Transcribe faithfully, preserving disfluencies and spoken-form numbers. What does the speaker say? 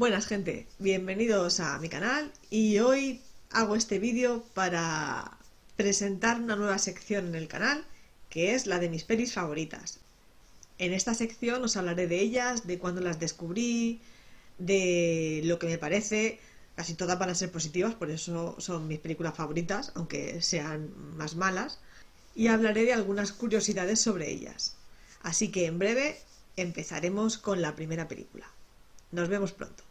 Buenas gente, bienvenidos a mi canal y hoy hago este vídeo para presentar una nueva sección en el canal que es la de mis pelis favoritas. En esta sección os hablaré de ellas, de cuándo las descubrí, de lo que me parece. Casi todas van a ser positivas, por eso son mis películas favoritas, aunque sean más malas, y hablaré de algunas curiosidades sobre ellas. Así que en breve empezaremos con la primera película. Nos vemos pronto.